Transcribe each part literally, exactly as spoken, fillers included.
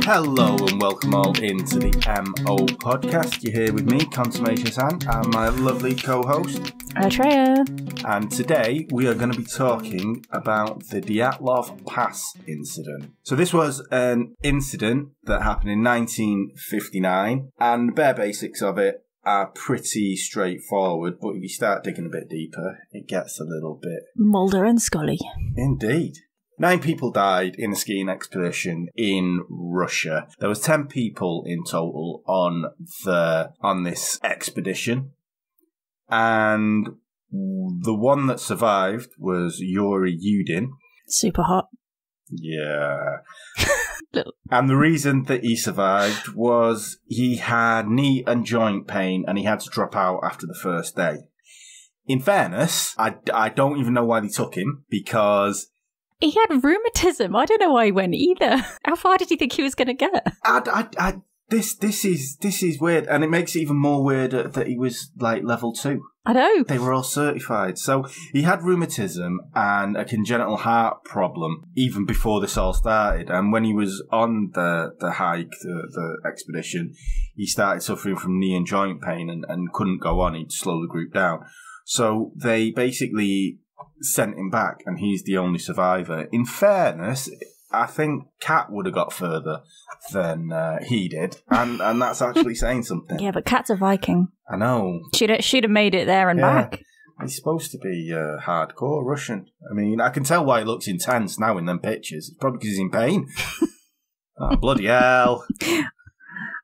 Hello and welcome all into the M O podcast. You're here with me, Consummation San, and my lovely co-host, Atreya. And today we are going to be talking about the Dyatlov Pass incident. So this was an incident that happened in nineteen fifty-nine, and the bare basics of it are pretty straightforward, but if you start digging a bit deeper, it gets a little bit... Mulder and Scully. Indeed. Nine people died in a skiing expedition in Russia. There was ten people in total on the on this expedition. And the one that survived was Yuri Yudin. Super hot. Yeah. And the reason that he survived was he had knee and joint pain and he had to drop out after the first day. In fairness, I, I don't even know why they took him because... He had rheumatism. I don't know why he went either. How far did you think he was going to get? I, I, I, this, this is, this is weird. And it makes it even more weird that he was like level two. I know. They were all certified. So he had rheumatism and a congenital heart problem even before this all started. And when he was on the, the hike, the, the expedition, he started suffering from knee and joint pain and, and couldn't go on. He'd slow the group down. So they basically sent him back and he's the only survivor. In fairness, I think Cat would have got further than uh, he did, and and that's actually saying something. Yeah, but Cat's a Viking. I know. She'd she'd have made it there and yeah. back. He's supposed to be uh, hardcore Russian. I mean, I can tell why he looks intense now in them pictures. It's probably because he's in pain. Oh, bloody hell!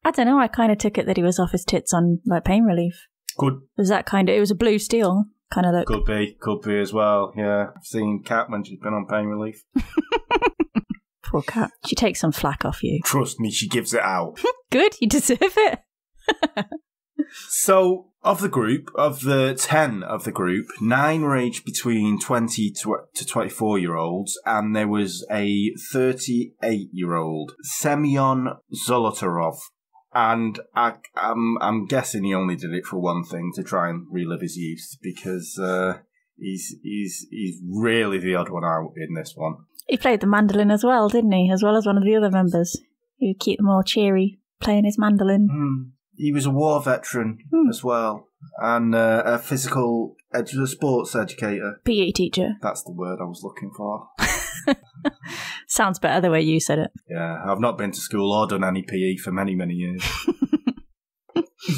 I don't know. I kind of took it that he was off his tits on like pain relief. Good. It was that kind of? It was a blue steel kind of look. Could be, could be as well. Yeah, I've seen Cat when she's been on pain relief. Poor Cat. She takes some flack off you. Trust me, she gives it out. Good, you deserve it. So, of the group, of the ten of the group, nine were aged between twenty to twenty-four-year-olds, and there was a thirty-eight-year-old, Semyon Zolotarov. And I, I'm, I'm guessing he only did it for one thing, to try and relive his youth, because uh, he's, he's, he's really the odd one out in this one. He played the mandolin as well, didn't he? As well as one of the other members. He would keep them all cheery, playing his mandolin. Mm. He was a war veteran mm. as well, and uh, a physical ed a sports educator. P E teacher. That's the word I was looking for. Sounds better the way you said it. Yeah, I've not been to school or done any P E for many, many years.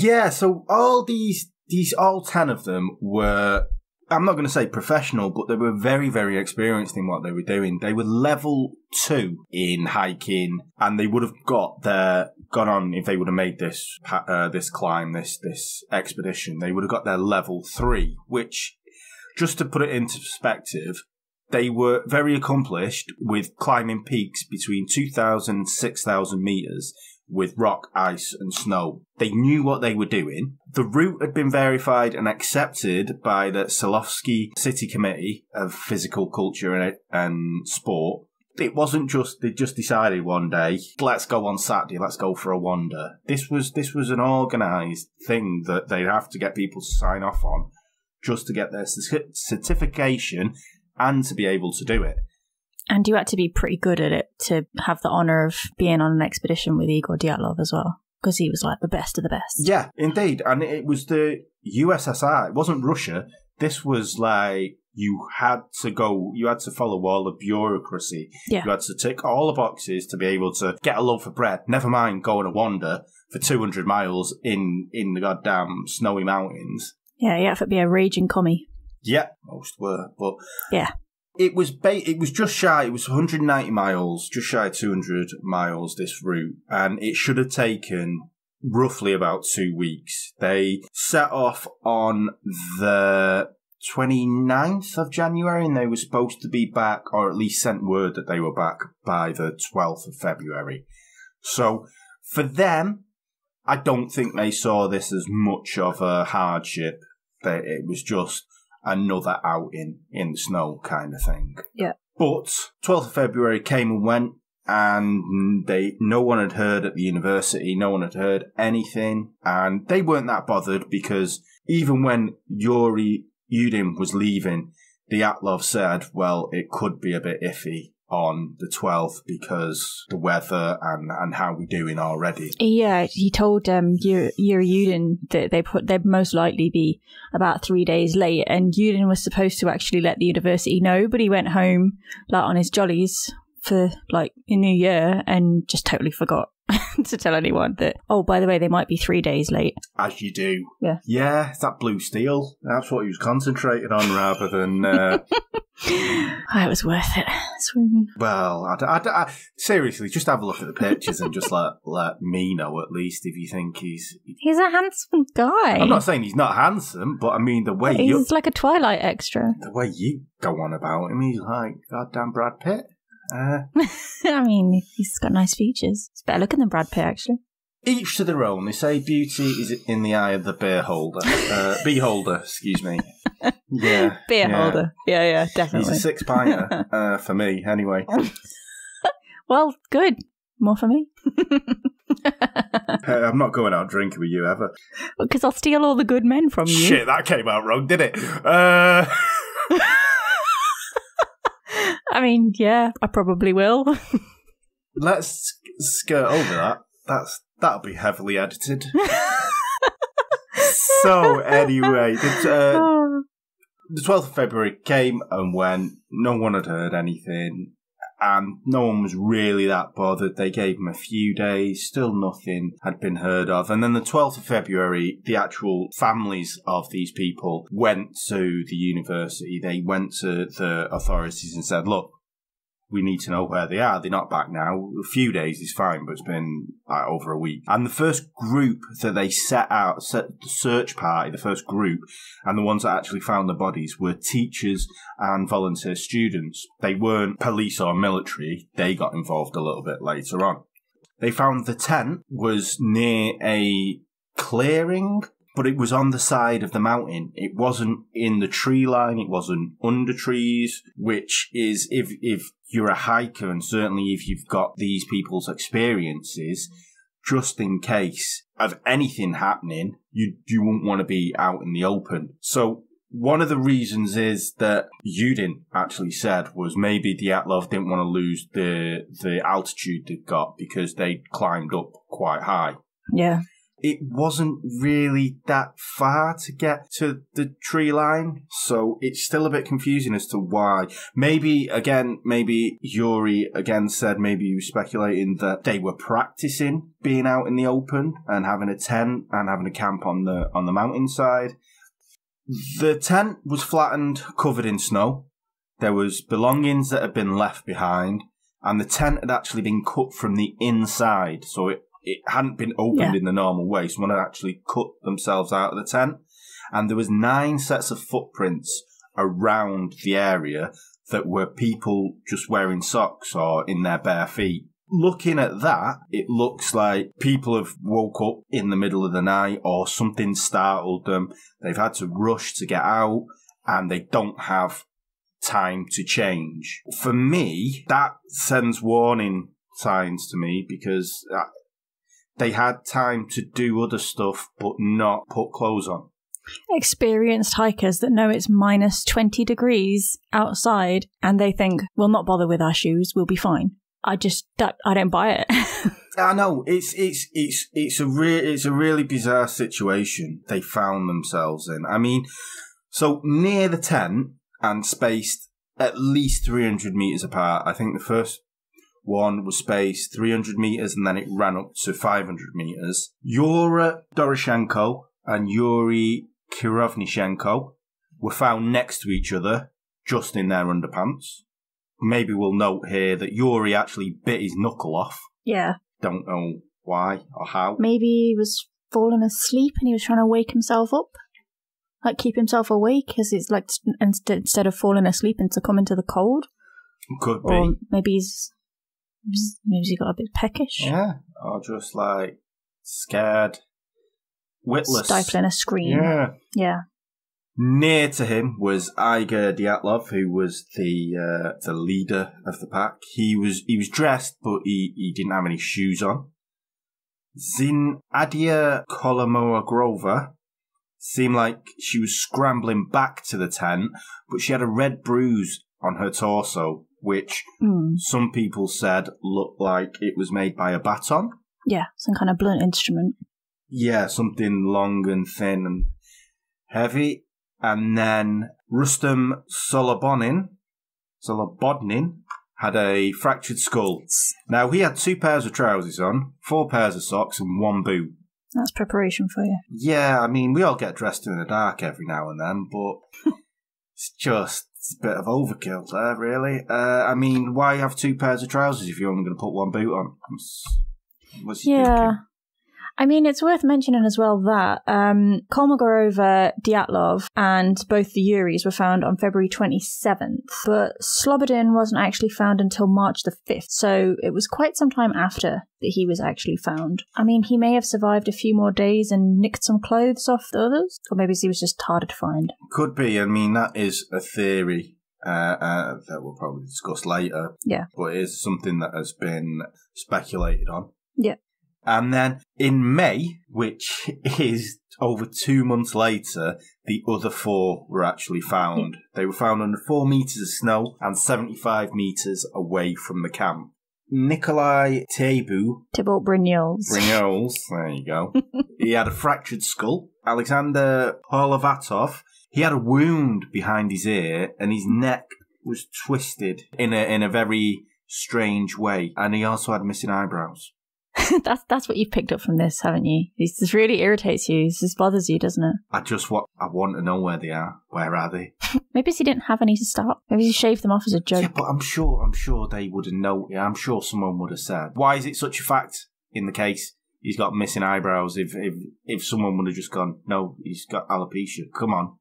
Yeah, so all these, these, all ten of them were... I'm not going to say professional, but they were very, very experienced in what they were doing. They were level two in hiking, and they would have got their gone on if they would have made this uh, this climb, this this expedition. They would have got their level three, which, just to put it into perspective, they were very accomplished with climbing peaks between two thousand and six thousand meters with rock, ice, and snow. They knew what they were doing. The route had been verified and accepted by the Solovsky City Committee of Physical Culture and, and Sport. It wasn't just they just decided one day, let's go on Saturday, let's go for a wander. This was this was an organised thing that they'd have to get people to sign off on just to get their certification and to be able to do it. And you had to be pretty good at it to have the honour of being on an expedition with Igor Dyatlov as well, because he was like the best of the best. Yeah, indeed. And it was the U S S R. It wasn't Russia. This was like you had to go, you had to follow all the bureaucracy. Yeah. You had to tick all the boxes to be able to get a loaf of bread, never mind go on a wander for two hundred miles in, in the goddamn snowy mountains. Yeah, you had to be a raging commie. Yeah, most were, but... Yeah. It was ba it was just shy, it was one hundred ninety miles, just shy of two hundred miles, this route, and it should have taken roughly about two weeks. They set off on the twenty-ninth of January, and they were supposed to be back, or at least sent word that they were back by the twelfth of February. So, for them, I don't think they saw this as much of a hardship. That it was just... another outing in the snow kind of thing. Yeah. But twelfth of February came and went, and they no one had heard at the university, no one had heard anything, and they weren't that bothered because even when Yuri Yudin was leaving, Dyatlov said, well, it could be a bit iffy on the twelfth because the weather and, and how we're doing already. Yeah, he told um, Yuri Yudin that they put, they'd most likely be about three days late, and Yudin was supposed to actually let the university know, but he went home like on his jollies for like a new year and just totally forgot to tell anyone that, oh, by the way, they might be three days late. As you do. Yeah. Yeah, it's that blue steel. That's what he was concentrating on rather than... Uh... Oh, it was worth it. Swimming. Well, I, I, I, seriously, just have a look at the pictures and just let let me know at least if you think he's... He's a handsome guy. I'm not saying he's not handsome, but I mean the way he's you... He's like a Twilight extra. The way you go on about him, he's like goddamn Brad Pitt. Uh, I mean, he's got nice features. It's better looking than Brad Pitt, actually. Each to their own. They say beauty is in the eye of the beholder. Uh, beholder, excuse me. Yeah, beholder. Yeah. yeah, yeah, definitely. He's a six-pinter uh, for me, anyway. Well, good. More for me. Hey, I'm not going out drinking with you ever. Because I'll steal all the good men from you. Shit, that came out wrong, did it? Uh... I mean, yeah, I probably will. Let's skirt over that. That's that'll be heavily edited. So anyway, the, uh, the twelfth of February came and went. No one had heard anything, and no one was really that bothered. They gave him a few days. Still, nothing had been heard of. And then the twelfth of February, the actual families of these people went to the university. They went to the authorities and said, "Look, we need to know where they are. They're not back now. A few days is fine, but it's been like, over a week." And the first group that they set out, set the search party, the first group, and the ones that actually found the bodies were teachers and volunteer students. They weren't police or military. They got involved a little bit later on. They found the tent was near a clearing, but it was on the side of the mountain. It wasn't in the tree line. It wasn't under trees, which is, if if you're a hiker, and certainly if you've got these people's experiences, just in case of anything happening, you, you wouldn't want to be out in the open. So one of the reasons is that Yudin actually said was maybe Dyatlov didn't want to lose the, the altitude they'd got because they climbed up quite high. Yeah. It wasn't really that far to get to the tree line, so it's still a bit confusing as to why. Maybe, again, maybe Yuri again said maybe he was speculating that they were practicing being out in the open and having a tent and having a camp on the on the mountainside. The tent was flattened, covered in snow. There was belongings that had been left behind, and the tent had actually been cut from the inside, so it It hadn't been opened yeah. in the normal way. Someone had actually cut themselves out of the tent. And there was nine sets of footprints around the area that were people just wearing socks or in their bare feet. Looking at that, it looks like people have woke up in the middle of the night or something startled them. They've had to rush to get out and they don't have time to change. For me, that sends warning signs to me because... I, They had time to do other stuff, but not put clothes on. Experienced hikers that know it's minus twenty degrees outside, and they think, we'll not bother with our shoes, we'll be fine. I just, that, I don't buy it. I know, it's it's it's it's a re- it's a really bizarre situation they found themselves in. I mean, so near the tent and spaced at least three hundred metres apart, I think the first... one was spaced three hundred metres and then it ran up to five hundred metres. Yura Doroshenko and Yuri Krivonischenko were found next to each other, just in their underpants. Maybe we'll note here that Yuri actually bit his knuckle off. Yeah. Don't know why or how. Maybe he was falling asleep and he was trying to wake himself up. Like keep himself awake as it's like st- instead of falling asleep and succumbing to the cold. Could be. Or maybe he's... Maybe he got a bit peckish. Yeah, or just like scared, witless. Stifling a scream. Yeah. Yeah. Near to him was Igor Dyatlov, who was the uh, the leader of the pack. He was he was dressed, but he, he didn't have any shoes on. Zinaida Kolmogorova seemed like she was scrambling back to the tent, but she had a red bruise on her torso which mm. some people said looked like it was made by a baton. Yeah, some kind of blunt instrument. Yeah, something long and thin and heavy. And then Rustem Slobodin, Slobodin had a fractured skull. Now, he had two pairs of trousers on, four pairs of socks, and one boot. That's preparation for you. Yeah, I mean, we all get dressed in the dark every now and then, but it's just it's a bit of overkill there, really. Uh, I mean, why have two pairs of trousers if you're only going to put one boot on? What's he yeah. thinking? I mean, it's worth mentioning as well that um, Kolmogorova, Dyatlov, and both the Yuris were found on February twenty-seventh, but Slobodin wasn't actually found until March the fifth, so it was quite some time after that he was actually found. I mean, he may have survived a few more days and nicked some clothes off the others, or maybe he was just harder to find. Could be. I mean, that is a theory uh, uh, that we'll probably discuss later. Yeah. But it is something that has been speculated on. Yeah. And then in May, which is over two months later, the other four were actually found. They were found under four metres of snow and seventy-five metres away from the camp. Nikolai Thibeaux... Thibeaux-Brignolles. Brignolles, there you go. He had a fractured skull. Alexander Polovatov, he had a wound behind his ear and his neck was twisted in a, in a very strange way. And he also had missing eyebrows. that's that's what you've picked up from this, haven't you? This really irritates you. This bothers you, doesn't it? I just want I want to know where they are. Where are they? Maybe he didn't have any to start. Maybe he shaved them off as a joke. Yeah, but I'm sure I'm sure they would have known. Yeah, I'm sure someone would have said. Why is it such a fact in the case? He's got missing eyebrows. If if if someone would have just gone, no, he's got alopecia. Come on.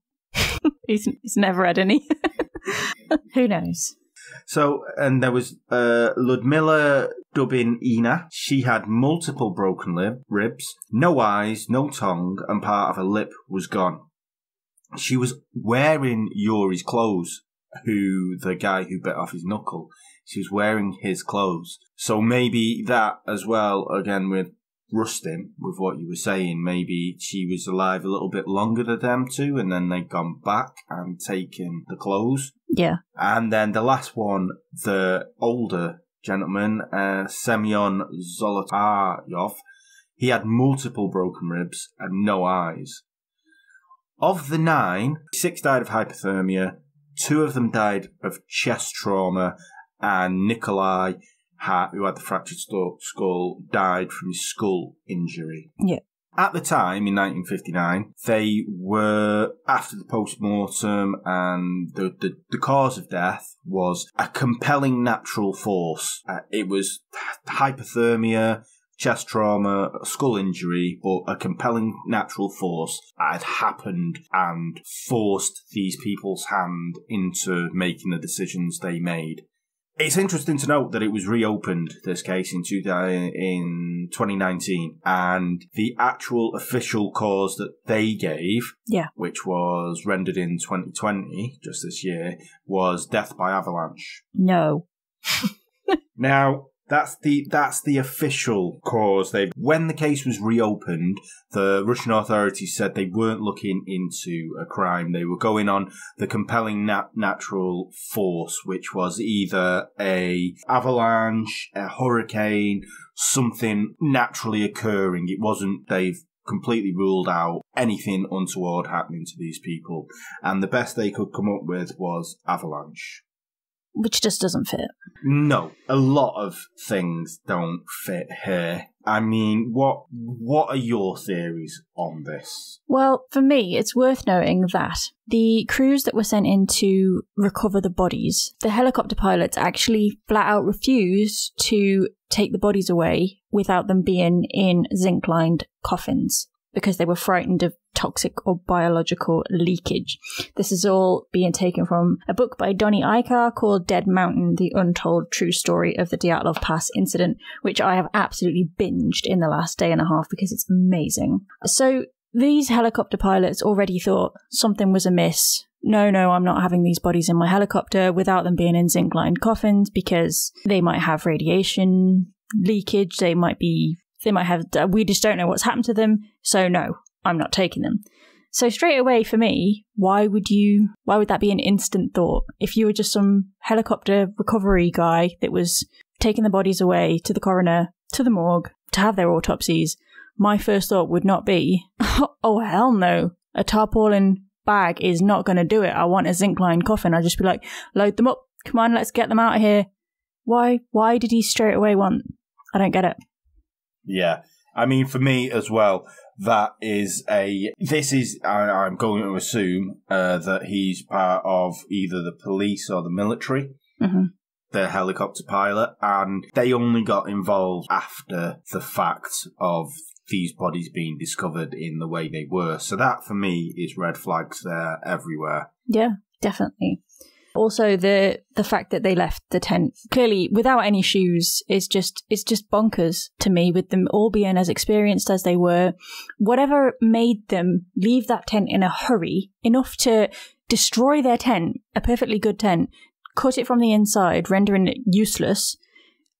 he's he's never had any. Who knows? So, and there was uh, Ludmila Dubinina. She had multiple broken lib ribs, no eyes, no tongue, and part of her lip was gone. She was wearing Yuri's clothes, who the guy who bit off his knuckle, she was wearing his clothes. So maybe that as well, again with Rustem, with what you were saying, maybe she was alive a little bit longer than them two, and then they'd gone back and taken the clothes. Yeah. And then the last one, the older gentleman, uh, Semyon Zolotarov, he had multiple broken ribs and no eyes. Of the nine, six died of hypothermia, two of them died of chest trauma, and Nikolai, who had the fractured skull, died from his skull injury. Yeah. At the time, in nineteen fifty-nine, they were, after the post-mortem, and the, the, the cause of death was a compelling natural force. Uh, it was hypothermia, chest trauma, skull injury, but a compelling natural force had happened and forced these people's hand into making the decisions they made. It's interesting to note that it was reopened, this case, in twenty nineteen, and the actual official cause that they gave, yeah. which was rendered in twenty twenty, just this year, was death by avalanche. No. Now, that's the that's the official cause. They when the case was reopened, the Russian authorities said they weren't looking into a crime. They were going on the compelling nat natural force, which was either a avalanche, a hurricane, something naturally occurring. It wasn't they've completely ruled out anything untoward happening to these people, and the best they could come up with was avalanche. Which just doesn't fit. No, a lot of things don't fit here. I mean, what what are your theories on this? Well, for me, it's worth noting that the crews that were sent in to recover the bodies, the helicopter pilots actually flat out refused to take the bodies away without them being in zinc-lined coffins, because they were frightened of toxic or biological leakage. This is all being taken from a book by Donnie Eichar called Dead Mountain, The Untold True Story of the Dyatlov Pass Incident, which I have absolutely binged in the last day and a half because it's amazing. So these helicopter pilots already thought something was amiss. No, no, I'm not having these bodies in my helicopter without them being in zinc-lined coffins because they might have radiation leakage, they might be... They might have, we just don't know what's happened to them, so no, I'm not taking them. So straight away for me, why would you, why would that be an instant thought? If you were just some helicopter recovery guy that was taking the bodies away to the coroner, to the morgue, to have their autopsies, my first thought would not be, oh hell no, a tarpaulin bag is not going to do it. I want a zinc lined coffin. I'd just be like, load them up. Come on, let's get them out of here. Why, why did he straight away want, I don't get it. Yeah. I mean, for me as well, that is a, this is, I, I'm going to assume uh, that he's part of either the police or the military, mm-hmm. the helicopter pilot, and they only got involved after the fact of these bodies being discovered in the way they were. So that, for me, is red flags there everywhere. Yeah, definitely. Also, the the fact that they left the tent clearly without any shoes is just it's just bonkers to me. With them all being as experienced as they were, whatever made them leave that tent in a hurry, enough to destroy their tent, a perfectly good tent, cut it from the inside, rendering it useless,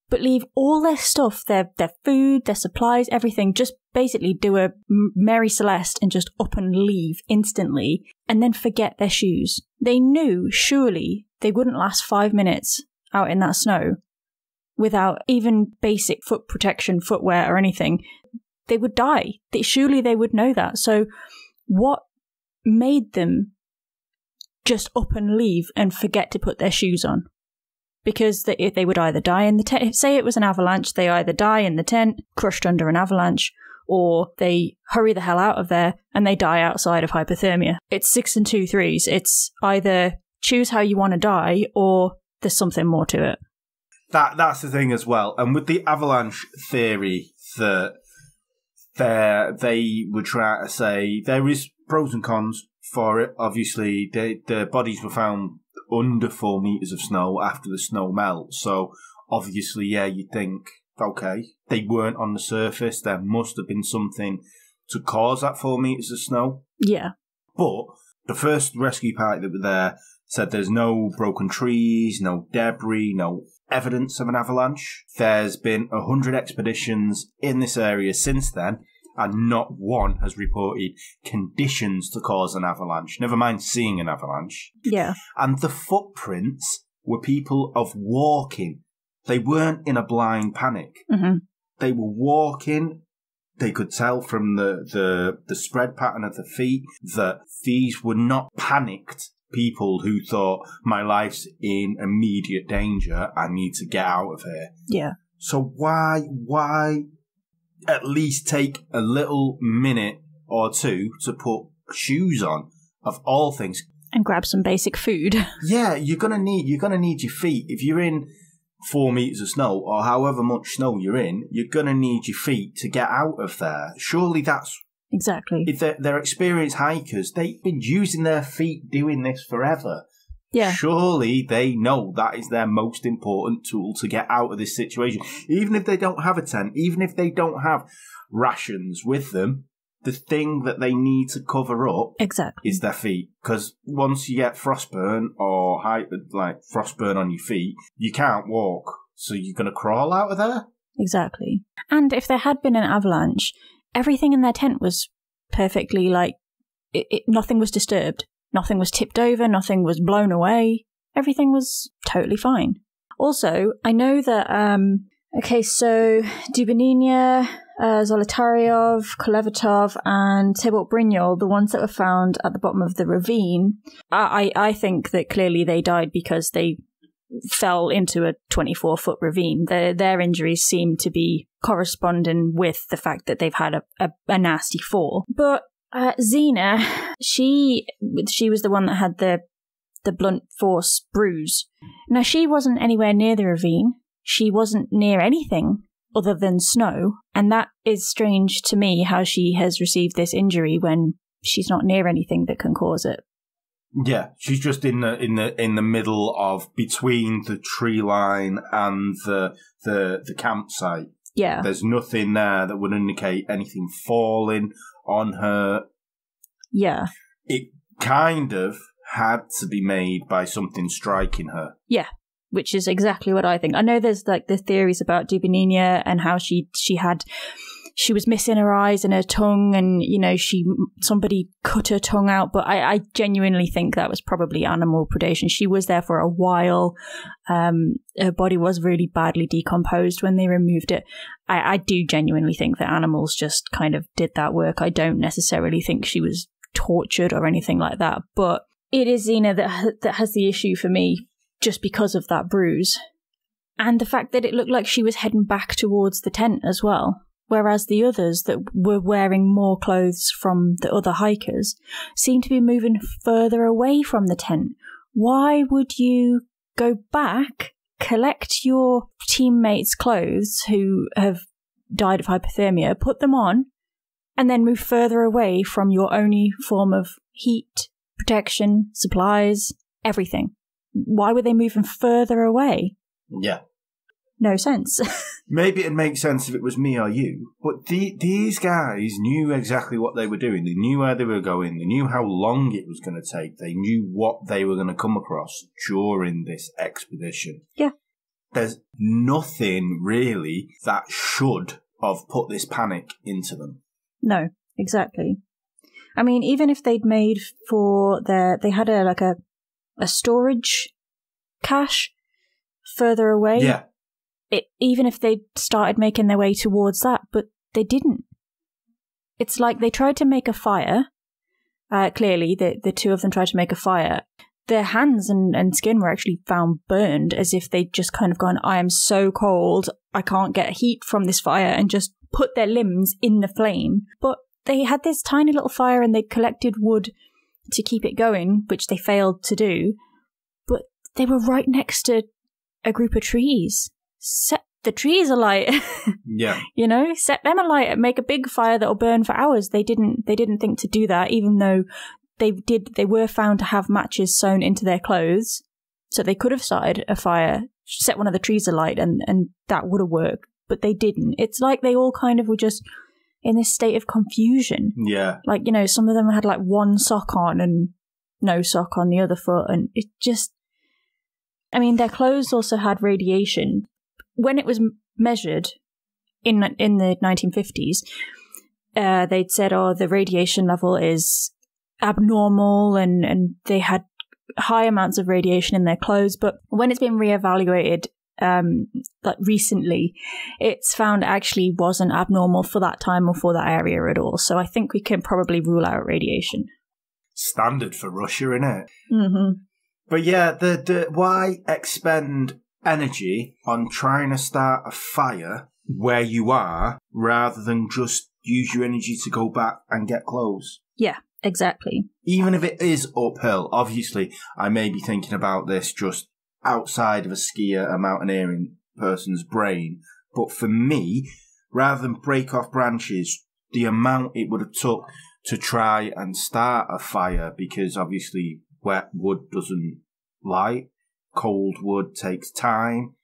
but leave all their stuff, their their food, their supplies, everything, just basically do a Mary Celeste and just up and leave instantly, and then forget their shoes. They knew surely they wouldn't last five minutes out in that snow without even basic foot protection, footwear or anything. They would die. They, surely they would know that. So what made them just up and leave and forget to put their shoes on? Because they, they would either die in the tent, say it was an avalanche, they either die in the tent, crushed under an avalanche, or they hurry the hell out of there and they die outside of hypothermia. It's six and two threes. It's either choose how you want to die or there's something more to it. That That's the thing as well. And with the avalanche theory, that they were trying to say there is pros and cons for it. Obviously, the, the bodies were found under four metres of snow after the snow melts. So obviously, yeah, you'd think, okay, they weren't on the surface. There must have been something to cause that four metres of snow. Yeah. But the first rescue party that were there said there's no broken trees, no debris, no evidence of an avalanche. There's been a hundred expeditions in this area since then, and not one has reported conditions to cause an avalanche, never mind seeing an avalanche. Yeah. And the footprints were people of walking. They weren't in a blind panic. Mm-hmm. They were walking. They could tell from the, the, the spread pattern of the feet that these were not panicked people who thought, my life's in immediate danger, I need to get out of here. Yeah. So why, why... at least take a little minute or two to put shoes on, of all things, and grab some basic food. Yeah, you're gonna need you're gonna need your feet if you're in four meters of snow or however much snow you're in. You're gonna need your feet to get out of there. Surely that's exactly. If they're, they're experienced hikers, they've been using their feet doing this forever. Yeah. Surely they know that is their most important tool to get out of this situation. Even if they don't have a tent, even if they don't have rations with them, the thing that they need to cover up exactly. is their feet. Because once you get frostburn or high, like frostburn on your feet, you can't walk. So you're going to crawl out of there? Exactly. And if there had been an avalanche, everything in their tent was perfectly like, it, it, nothing was disturbed. Nothing was tipped over, nothing was blown away. Everything was totally fine. Also, I know that, um, okay, so Dubinina, uh, Zolotarov, Kolmogorov, and Thibeaux-Brignolles, the ones that were found at the bottom of the ravine, I, I think that clearly they died because they fell into a twenty-four foot ravine. Their, their injuries seem to be corresponding with the fact that they've had a, a, a nasty fall. But Uh, Zina, she she was the one that had the the blunt force bruise. Now, she wasn't anywhere near the ravine. She wasn't near anything other than snow, and that is strange to me, how she has received this injury when she's not near anything that can cause it. Yeah, she's just in the in the in the middle of between the tree line and the the the campsite. Yeah, there's nothing there that would indicate anything falling on her. Yeah. It kind of had to be made by something striking her. Yeah, which is exactly what I think. I know there's like the theories about Dubinina and how she she had she was missing her eyes and her tongue, and, you know, she somebody cut her tongue out. But I, I genuinely think that was probably animal predation. She was there for a while. Um, her body was really badly decomposed when they removed it. I, I do genuinely think that animals just kind of did that work. I don't necessarily think she was tortured or anything like that. But it is Zina that that has the issue for me, just because of that bruise. And the fact that it looked like she was heading back towards the tent as well, whereas the others that were wearing more clothes from the other hikers seemed to be moving further away from the tent. Why would you go back, collect your teammates' clothes who have died of hypothermia, put them on, and then move further away from your only form of heat, protection, supplies, everything? Why were they moving further away? Yeah. No sense. Maybe it'd make sense if it was me or you, but the, these guys knew exactly what they were doing. They knew where they were going. They knew how long it was going to take. They knew what they were going to come across during this expedition. Yeah. There's nothing really that should have put this panic into them. No, exactly. I mean, even if they'd made for their, they had a like a a storage cache further away. Yeah. It, even if they started making their way towards that, but they didn't. It's like they tried to make a fire. Uh, clearly, the, the two of them tried to make a fire. Their hands and, and skin were actually found burned, as if they'd just kind of gone, I am so cold, I can't get heat from this fire, and just put their limbs in the flame. But they had this tiny little fire and they collected wood to keep it going, which they failed to do. But they were right next to a group of trees. Set the trees alight. Yeah. You know, set them alight and make a big fire that'll burn for hours. They didn't they didn't think to do that, even though they did they were found to have matches sewn into their clothes. So they could have started a fire, set one of the trees alight, and, and that would have worked. But they didn't. It's like they all kind of were just in this state of confusion. Yeah. Like, you know, some of them had like one sock on and no sock on the other foot, and it just, I mean, their clothes also had radiation. When it was measured in in the nineteen fifties, uh, they'd said, oh, the radiation level is abnormal, and, and they had high amounts of radiation in their clothes. But when it's been reevaluated um, like recently, it's found actually wasn't abnormal for that time or for that area at all. So I think we can probably rule out radiation. Standard for Russia, innit? Mm-hmm. But yeah, the, the why expend energy on trying to start a fire where you are, rather than just use your energy to go back and get clothes? Yeah, exactly. Even if it is uphill, obviously, I may be thinking about this just outside of a skier, a mountaineering person's brain, but for me, rather than break off branches, the amount it would have took to try and start a fire, because obviously wet wood doesn't light. Cold wood takes time.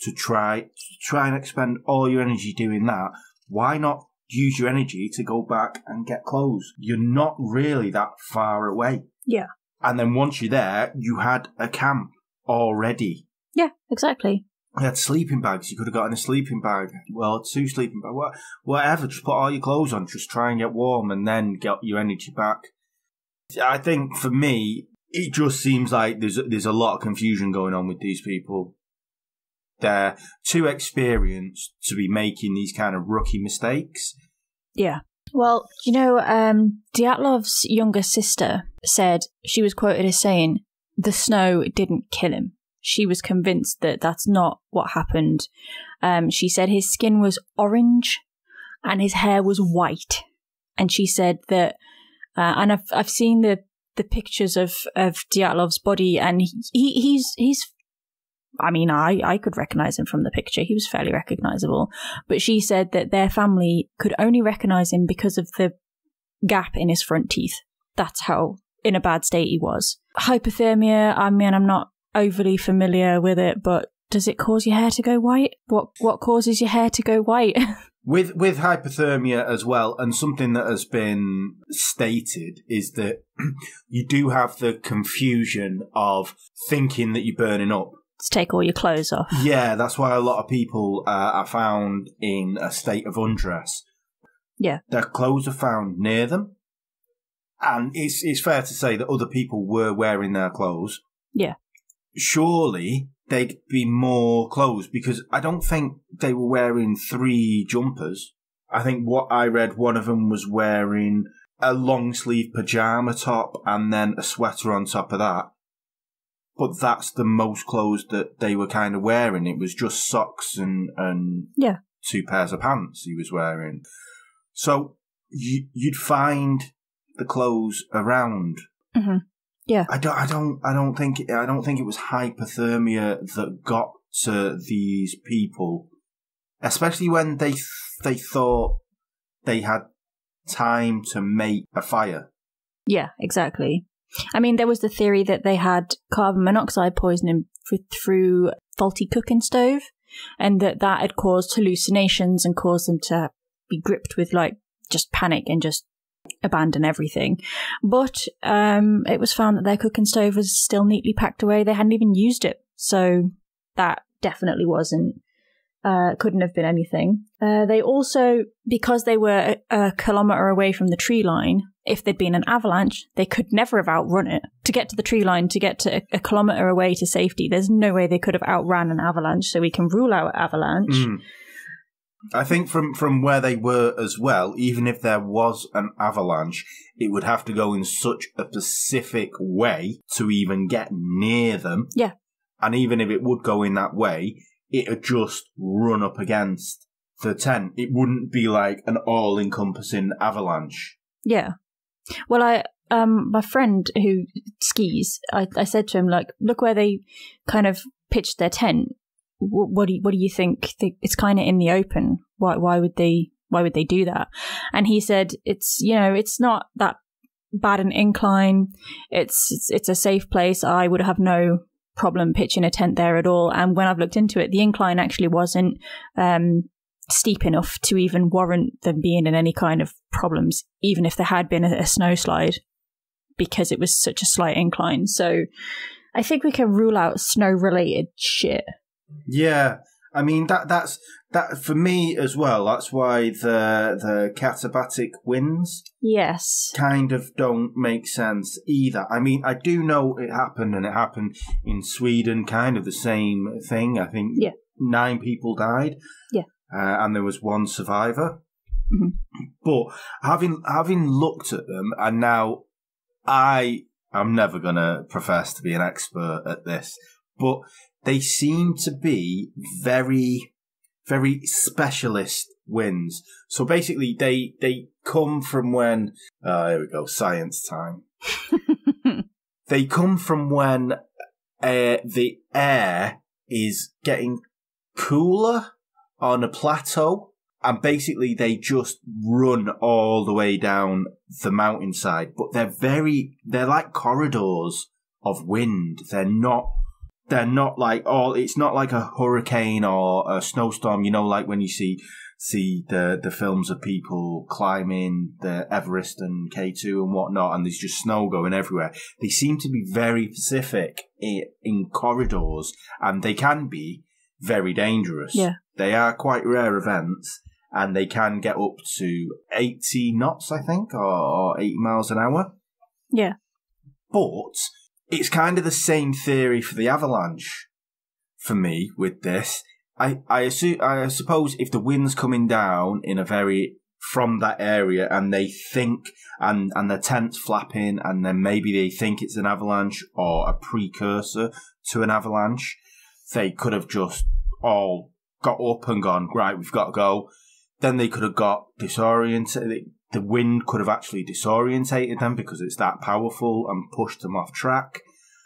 To try to try and expend all your energy doing that, why not use your energy to go back and get clothes? You're not really that far away. Yeah. And then once you're there, you had a camp already. Yeah, exactly. You had sleeping bags. You could have gotten a sleeping bag. Well, two sleeping bags. Whatever. Just put all your clothes on. Just try and get warm and then get your energy back. I think for me, it just seems like there's there's a lot of confusion going on with these people. They're too experienced to be making these kind of rookie mistakes. Yeah. Well, you know, um, Dyatlov's younger sister said, she was quoted as saying, the snow didn't kill him. She was convinced that that's not what happened. Um, she said his skin was orange and his hair was white. And she said that, uh, and I've, I've seen the, the pictures of, of Dyatlov's body, and he, he he's, he's, I mean, I, I could recognise him from the picture. He was fairly recognisable. But she said that their family could only recognise him because of the gap in his front teeth. That's how in a bad state he was. Hypothermia, I mean, I'm not overly familiar with it, but does it cause your hair to go white? What, what causes your hair to go white? With with hypothermia as well, and something that has been stated is that you do have the confusion of thinking that you're burning up. To take all your clothes off. Yeah, that's why a lot of people uh, are found in a state of undress. Yeah. Their clothes are found near them. And it's it's fair to say that other people were wearing their clothes. Yeah. Surely they'd be more clothes, because I don't think they were wearing three jumpers. I think what I read, one of them was wearing a long-sleeve pyjama top and then a sweater on top of that. But that's the most clothes that they were kind of wearing. It was just socks and, and yeah. two pairs of pants he was wearing. So you, you'd find the clothes around. Mm-hmm. Yeah, I don't, I don't, I don't think, I don't think it was hypothermia that got to these people, especially when they th they thought they had time to make a fire. Yeah, exactly. I mean, there was the theory that they had carbon monoxide poisoning through faulty cooking stove, and that that had caused hallucinations and caused them to be gripped with like just panic and just abandon everything. But um, it was found that their cooking stove was still neatly packed away. They hadn't even used it, so that definitely wasn't uh, couldn't have been anything. Uh, they also, because they were a, a kilometre away from the tree line, if there'd been an avalanche, they could never have outrun it. To get to the tree line, to get to a, a kilometre away to safety, there's no way they could have outran an avalanche, so we can rule out avalanche. Mm. I think from, from where they were as well, even if there was an avalanche, it would have to go in such a specific way to even get near them. Yeah. And even if it would go in that way, it would just run up against the tent. It wouldn't be like an all-encompassing avalanche. Yeah. Well, I um my friend who skis, I, I said to him, like, look where they kind of pitched their tent. What do you, what do you think? It's kind of in the open. Why why would they why would they do that? And he said, it's you know it's not that bad an incline. It's it's, it's a safe place. I would have no problem pitching a tent there at all. And when I've looked into it, the incline actually wasn't um, steep enough to even warrant them being in any kind of problems, even if there had been a, a snow slide, because it was such a slight incline. So I think we can rule out snow related shit. Yeah, I mean that that's that for me as well. That's why the the katabatic winds, yes, kind of don't make sense either. I mean, I do know it happened, and it happened in Sweden, kind of the same thing. I think yeah. nine people died, yeah, uh, and there was one survivor. Mm-hmm. But having having looked at them, and now I I'm never gonna profess to be an expert at this, but they seem to be very, very specialist winds. So basically, they they come from when... Uh, here we go, science time. They come from when uh, the air is getting cooler on a plateau, and basically they just run all the way down the mountainside. But they're very... They're like corridors of wind. They're not... They're not like all. Oh, it's not like a hurricane or a snowstorm. You know, like when you see see the the films of people climbing the Everest and K two and whatnot, and there's just snow going everywhere. They seem to be very specific in, in corridors, and they can be very dangerous. Yeah, they are quite rare events, and they can get up to eighty knots, I think, or eighty miles an hour. Yeah, but it's kind of the same theory for the avalanche for me with this. I, I assume, I suppose if the wind's coming down in a very, from that area, and they think, and, and their tent's flapping, and then maybe they think it's an avalanche or a precursor to an avalanche, they could have just all got up and gone, right, we've got to go. Then they could have got disoriented. The wind could have actually disorientated them because it's that powerful and pushed them off track.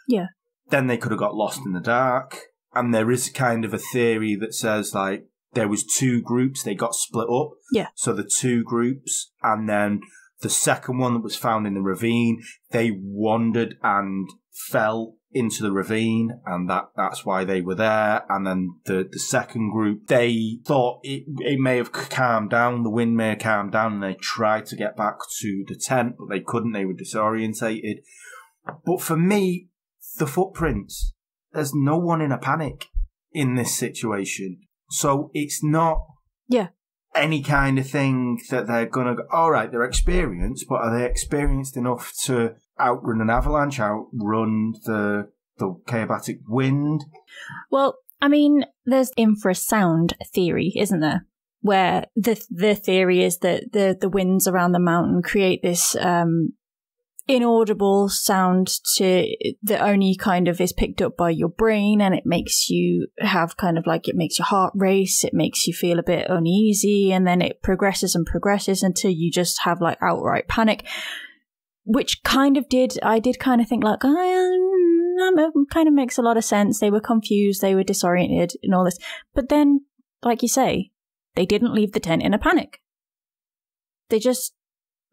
Yeah. Then they could have got lost in the dark. And there is kind of a theory that says, like, there was two groups. They got split up. Yeah. So the two groups, and then the second one that was found in the ravine, they wandered and fell into the ravine, and that that's why they were there. And then the the second group, they thought it, it may have calmed down, the wind may have calmed down, and they tried to get back to the tent, but they couldn't, they were disorientated. But for me, the footprints, there's no one in a panic in this situation, so it's not yeah any kind of thing that they're going to go, all right, they're experienced, but are they experienced enough to outrun an avalanche, outrun the, the chaotic wind? Well, I mean, there's infrasound theory, isn't there? Where the the theory is that the, the winds around the mountain create this um, inaudible sound to that only kind of is picked up by your brain, and it makes you have kind of like, it makes your heart race, it makes you feel a bit uneasy, and then it progresses and progresses until you just have like outright panic, which kind of did, I did kind of think like, oh, it kind of makes a lot of sense. They were confused, they were disoriented and all this. But then, like you say, they didn't leave the tent in a panic. They just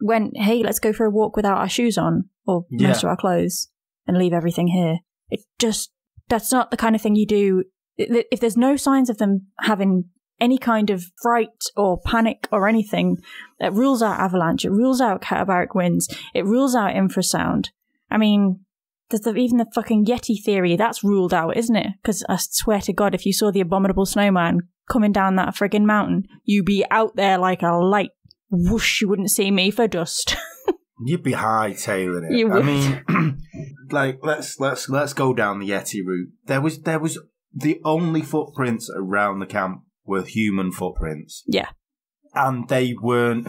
went, hey, let's go for a walk without our shoes on, or yeah. most of our clothes, and leave everything here. It just, that's not the kind of thing you do. If there's no signs of them having any kind of fright or panic or anything, that rules out avalanche, it rules out catabaric winds, it rules out infrasound. I mean, there's the, even the fucking Yeti theory, that's ruled out, isn't it? Because I swear to God, if you saw the abominable snowman coming down that friggin' mountain, you'd be out there like a light. Whoosh, you wouldn't see me for dust. You'd be hightailing it. You would. I mean, like, let's let's let's go down the Yeti route. There was there was the only footprints around the camp were human footprints. Yeah. And they weren't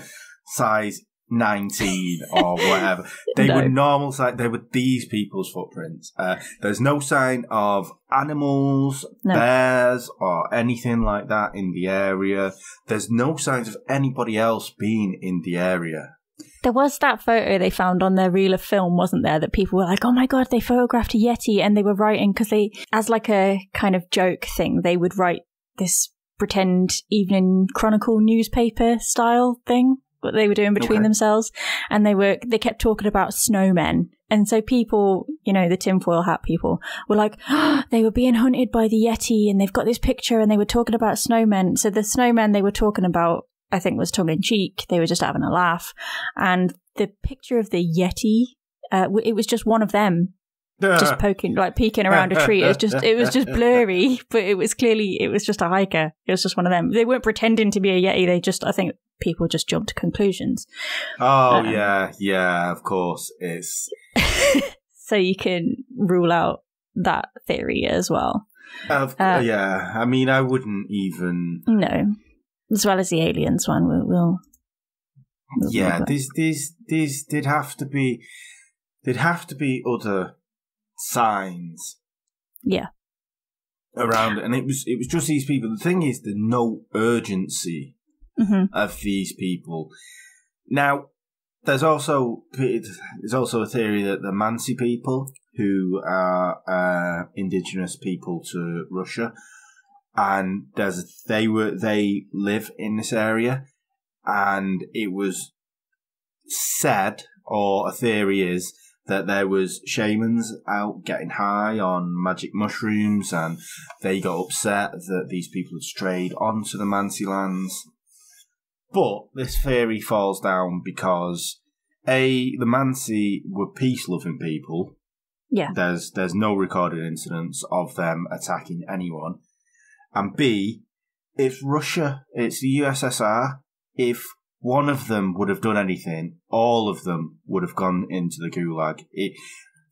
size nineteen or whatever. They no. were normal size. They were these people's footprints. Uh, there's no sign of animals, no. bears, or anything like that in the area. There's no signs of anybody else being in the area. There was that photo they found on their reel of film, wasn't there, that people were like, oh my God, they photographed a Yeti, and they were writing, because they, as like a kind of joke thing, they would write this pretend Evening Chronicle newspaper style thing what they were doing between okay. themselves, and they were they kept talking about snowmen, and so people, you know, the tinfoil hat people were like, oh, they were being hunted by the Yeti, and they've got this picture, and they were talking about snowmen. So the snowmen they were talking about, I think, was tongue-in-cheek. They were just having a laugh, and the picture of the Yeti, uh, it was just one of them just poking, like peeking around a tree. It's just, it was just blurry, but it was clearly, it was just a hiker. It was just one of them. They weren't pretending to be a Yeti. They just, I think people just jumped to conclusions. Oh um, yeah, yeah, of course. It's so you can rule out that theory as well. Of, uh, yeah, I mean, I wouldn't even no, as well as the aliens one. We'll, we'll, we'll yeah, these these these did have to be, they'd have to be other signs, yeah, around it. And it was it was just these people. The thing is, the no urgency mm-hmm. of these people. Now, there's also there's also a theory that the Mansi people, who are uh, indigenous people to Russia, and there's they were they live in this area, and it was said, or a theory is, that there was shamans out getting high on magic mushrooms, and they got upset that these people had strayed onto the Mansi lands. But this theory falls down because, A, the Mansi were peace-loving people. Yeah. There's, there's no recorded incidents of them attacking anyone. And B, it's Russia, it's the U S S R, if one of them would have done anything, all of them would have gone into the gulag. It,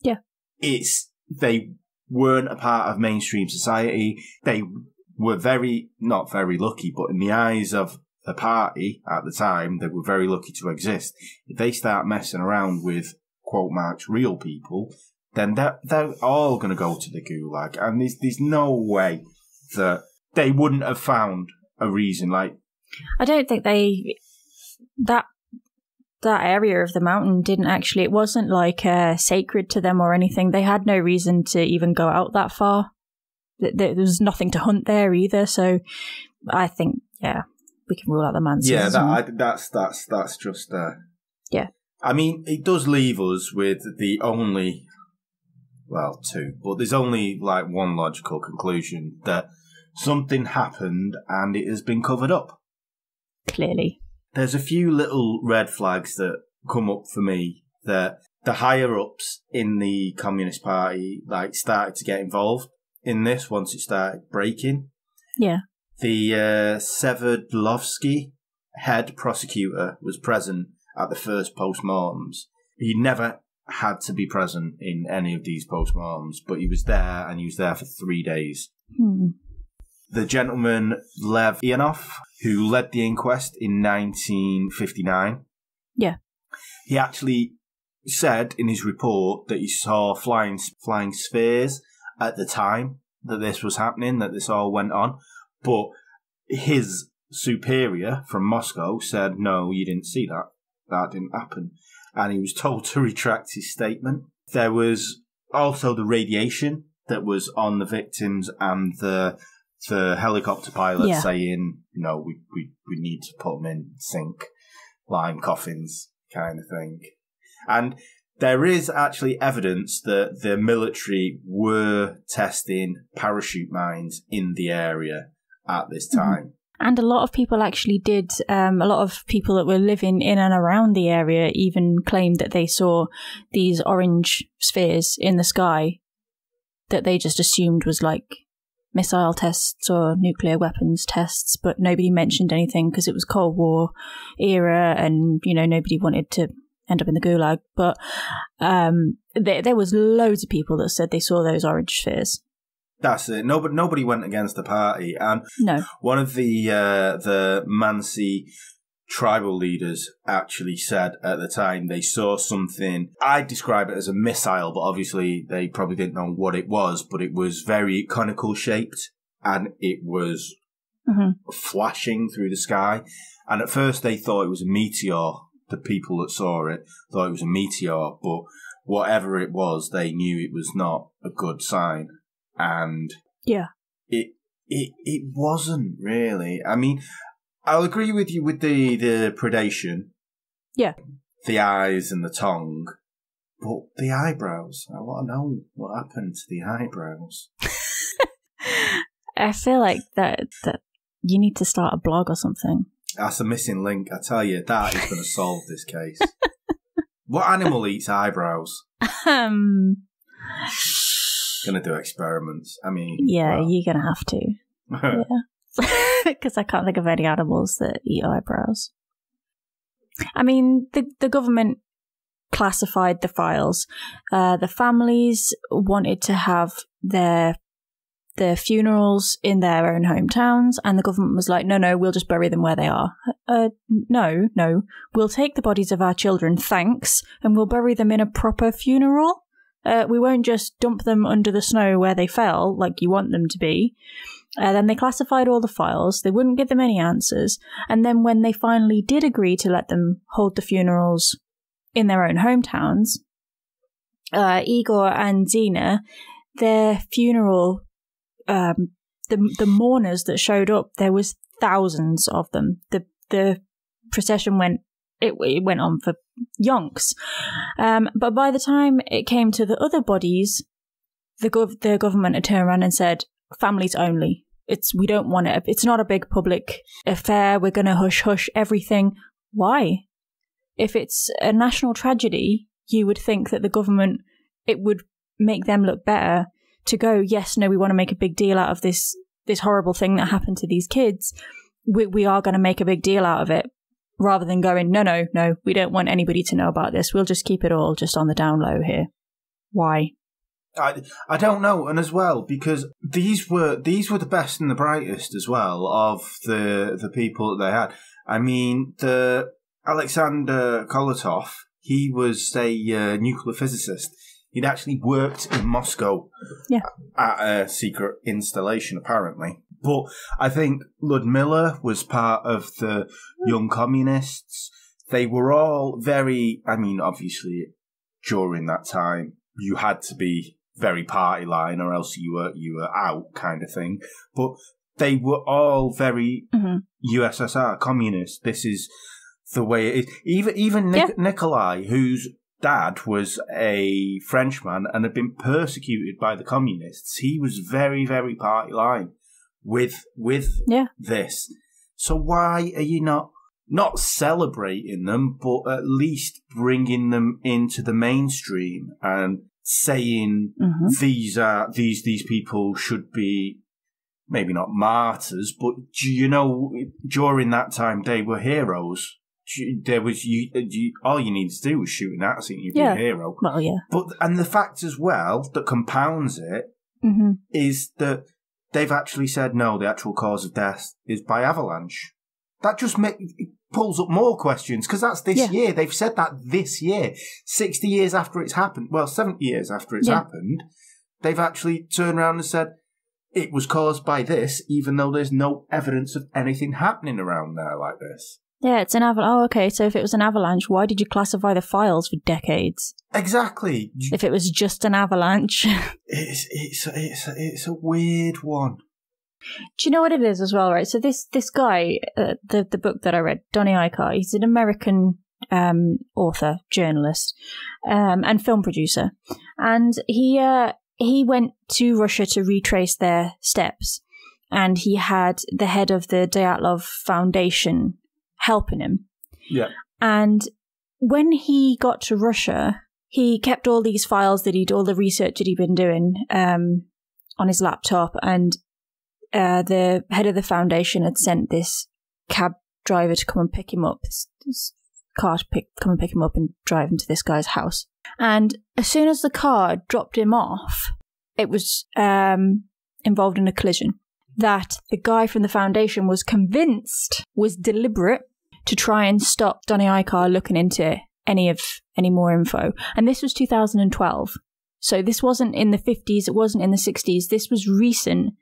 yeah. It's, they weren't a part of mainstream society. They were very, not very lucky, but in the eyes of the party at the time, they were very lucky to exist. If they start messing around with, quote marks, real people, then they're, they're all going to go to the gulag. And there's, there's no way that they wouldn't have found a reason. Like, I don't think they... that that area of the mountain didn't actually, it wasn't like uh, sacred to them or anything. They had no reason to even go out that far. There, there was nothing to hunt there either, so I think, yeah, we can rule out the Mansi. Yeah, that, I, that's that's that's just uh, yeah. I mean, it does leave us with the only, well, two, but there's only like one logical conclusion, that something happened and it has been covered up. Clearly. There's a few little red flags that come up for me, that the higher-ups in the Communist Party like started to get involved in this once it started breaking. Yeah. The uh, Severed Lovsky head prosecutor was present at the first postmortems. He never had to be present in any of these postmortems, but he was there, and he was there for three days. Hmm. The gentleman, Lev Ivanov, who led the inquest in nineteen fifty-nine, yeah, he actually said in his report that he saw flying flying spheres at the time that this was happening, that this all went on, but his superior from Moscow said, no, you didn't see that. That didn't happen. And he was told to retract his statement. There was also the radiation that was on the victims and the the helicopter pilot yeah. saying, no, we, we, we need to put them in sink, lime coffins kind of thing. And there is actually evidence that the military were testing parachute mines in the area at this time. Mm-hmm. And a lot of people actually did, um, a lot of people that were living in and around the area even claimed that they saw these orange spheres in the sky that they just assumed was like missile tests or nuclear weapons tests, but nobody mentioned anything because it was Cold War era and, you know, nobody wanted to end up in the gulag. But um, th there was loads of people that said they saw those orange spheres. That's it. Nobody, nobody went against the party. And no. One of the uh, the Mansi tribal leaders actually said at the time they saw something. I'd describe it as a missile, but obviously they probably didn't know what it was, but it was very conical shaped and it was mm-hmm. flashing through the sky. And at first they thought it was a meteor. The people that saw it thought it was a meteor, but whatever it was, they knew it was not a good sign. And yeah, it it it wasn't really. I mean, I'll agree with you with the the predation. Yeah, the eyes and the tongue, but the eyebrows. I want to know what happened to the eyebrows. I feel like that that you need to start a blog or something. That's a missing link. I tell you, that is going to solve this case. What animal eats eyebrows? Um. Gonna do experiments. I mean, yeah, well. You're gonna have to, yeah, because I can't think of any animals that eat eyebrows. I mean, the the government classified the files. Uh, the families wanted to have their their funerals in their own hometowns, and the government was like, "No, no, we'll just bury them where they are." Uh, no, no, we'll take the bodies of our children, thanks, and we'll bury them in a proper funeral. Uh, we won't just dump them under the snow where they fell, like you want them to be. Uh, then they classified all the files. They wouldn't give them any answers. And then when they finally did agree to let them hold the funerals in their own hometowns, uh, Igor and Zina, their funeral, um, the the mourners that showed up, there was thousands of them. The the procession went. It, it went on for yonks. Um, but by the time it came to the other bodies, the, gov the government had turned around and said, families only. It's, we don't want it. It's not a big public affair. We're going to hush-hush everything. Why? If it's a national tragedy, you would think that the government, it would make them look better to go, yes, no, we want to make a big deal out of this, this horrible thing that happened to these kids. We, we are going to make a big deal out of it. Rather than going, no, no, no, we don't want anybody to know about this. We'll just keep it all just on the down low here. Why? I I don't know, and as well because these were these were the best and the brightest as well of the the people that they had. I mean, the Alexander Polovatov, he was a uh, nuclear physicist. He'd actually worked in Moscow yeah. at a secret installation, apparently. But I think Ludmila was part of the Young Communists. They were all very, I mean, obviously, during that time, you had to be very party line or else you were, you were out kind of thing. But they were all very mm-hmm. U S S R communist. This is the way it is. Even, even Nic yeah. Nikolai, whose dad was a Frenchman and had been persecuted by the communists, he was very, very party line. With with yeah. this, so why are you not not celebrating them, but at least bringing them into the mainstream and saying mm-hmm. these are these these people should be maybe not martyrs, but do you know, during that time they were heroes. There was you, you all you need to do was shoot an Nazi and you'd yeah. be a hero. Well, yeah. But and the fact as well that compounds it mm-hmm. is that they've actually said no. The actual cause of death is by avalanche. That just make, pulls up more questions because that's this yeah. year. They've said that this year, sixty years after it's happened. Well, seventy years after it's yeah. happened, they've actually turned around and said it was caused by this, even though there's no evidence of anything happening around there like this. Yeah, it's an avalanche. Oh, okay, so if it was an avalanche, why did you classify the files for decades? Exactly. If it was just an avalanche. it's, it's, it's, it's a weird one. Do you know what it is as well, right? So this this guy, uh, the, the book that I read, Donnie Eichar, he's an American um, author, journalist, um, and film producer. And he uh, he went to Russia to retrace their steps. And he had the head of the Dyatlov Foundation helping him. Yeah. And when he got to Russia, he kept all these files that he'd, all the research that he'd been doing um, on his laptop. And uh, the head of the foundation had sent this cab driver to come and pick him up, this, this car to pick, come and pick him up and drive him to this guy's house. And as soon as the car dropped him off, it was um, involved in a collision that the guy from the foundation was convinced was deliberate to try and stop Donnie Eichar looking into any of any more info. And this was two thousand twelve. So this wasn't in the fifties, it wasn't in the sixties. This was recent,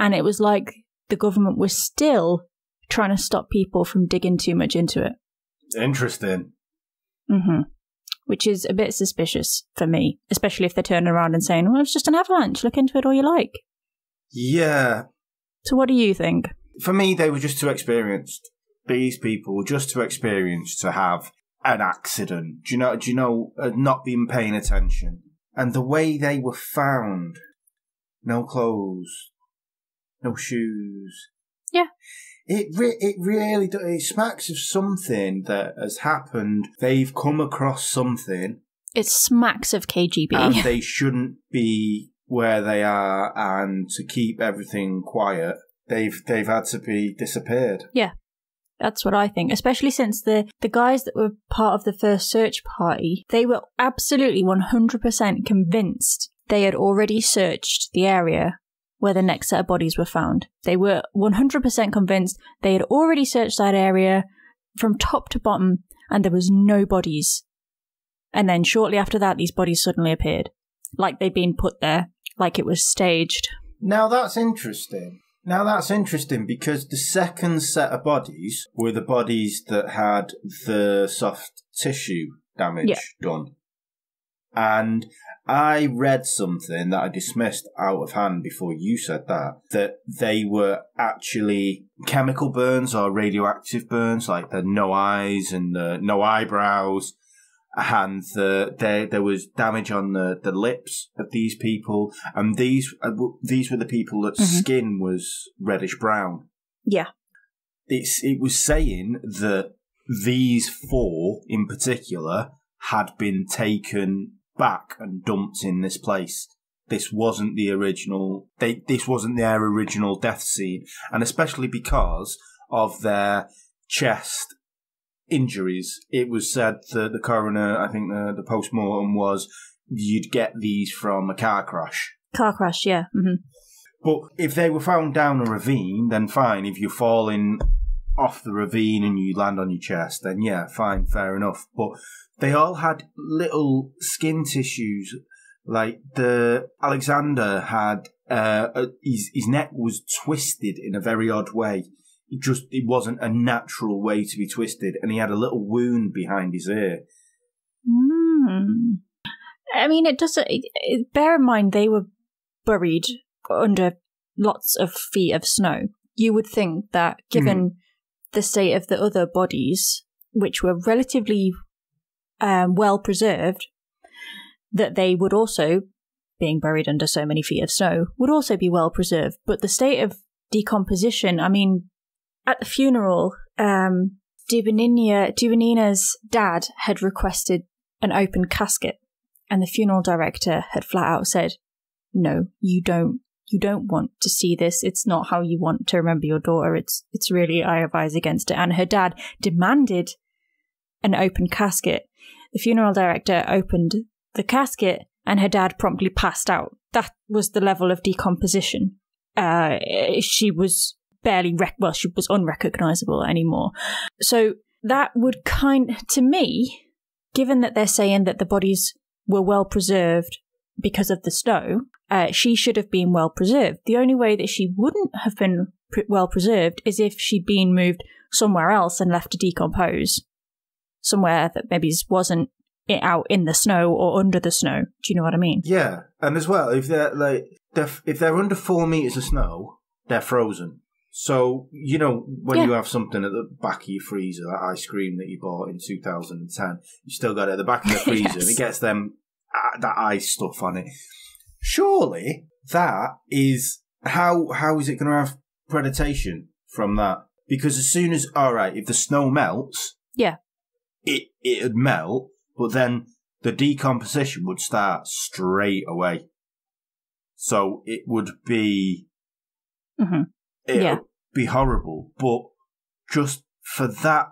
and it was like the government was still trying to stop people from digging too much into it. Interesting. Mm-hmm. Which is a bit suspicious for me, especially if they're turning around and saying, well, it's just an avalanche, look into it all you like. Yeah. So what do you think? For me, they were just too experienced. These people were just too experienced to have an accident. Do you know? Do you know? Uh, not being paying attention, and the way they were found, no clothes, no shoes. Yeah, it re it really do it smacks of something that has happened. They've come across something. It smacks of K G B, and they shouldn't be where they are. And to keep everything quiet, they've they've had to be disappeared. Yeah. That's what I think, especially since the, the guys that were part of the first search party, they were absolutely one hundred percent convinced they had already searched the area where the next set of bodies were found. They were one hundred percent convinced they had already searched that area from top to bottom, and there was no bodies. And then shortly after that, these bodies suddenly appeared, like they'd been put there, like it was staged. Now that's interesting. Now that's interesting because the second set of bodies were the bodies that had the soft tissue damage yeah. done. And I read something that I dismissed out of hand before you said that, that they were actually chemical burns or radioactive burns, like the no eyes and the no eyebrows. And the, there, there was damage on the, the lips of these people. And these uh, these were the people that mm-hmm. skin was reddish brown. Yeah. It's, it was saying that these four in particular had been taken back and dumped in this place. This wasn't the original. They, this wasn't their original death scene. And especially because of their chest injuries, it was said that the coroner, I think the, the post-mortem was, you'd get these from a car crash. Car crash, yeah. Mm-hmm. But if they were found down a ravine, then fine. If you're falling off the ravine and you land on your chest, then yeah, fine, fair enough. But they all had little skin tissues. Like the Alexander had, uh, his, his neck was twisted in a very odd way. It just, it wasn't a natural way to be twisted, and he had a little wound behind his ear. Mm. I mean, it doesn't. It, it, bear in mind, they were buried under lots of feet of snow. You would think that, given mm. the state of the other bodies, which were relatively um, well preserved, that they would also, being buried under so many feet of snow, would also be well preserved. But the state of decomposition, I mean. At the funeral, um, Dubinina, Dubinina's dad had requested an open casket, and the funeral director had flat out said, no, you don't you don't want to see this. It's not how you want to remember your daughter. It's it's really, I advise against it. And her dad demanded an open casket. The funeral director opened the casket and her dad promptly passed out. That was the level of decomposition. Uh, she was barely, rec well, she was unrecognizable anymore. So that would kind, to me, given that they're saying that the bodies were well preserved because of the snow, uh, she should have been well preserved. The only way that she wouldn't have been pre well preserved is if she'd been moved somewhere else and left to decompose, somewhere that maybe wasn't out in the snow or under the snow. Do you know what I mean? Yeah, and as well, if they're like they're, if they're under four meters of snow, they're frozen. So you know when yeah. you have something at the back of your freezer, that ice cream that you bought in two thousand and ten, you still got it at the back of the freezer, yes. and it gets them. That ice stuff on it. Surely that is how how is it going to have predation from that? Because as soon as all right, if the snow melts, yeah, it it'd melt, but then the decomposition would start straight away. So it would be mm-hmm. it yeah. would be horrible, but just for that.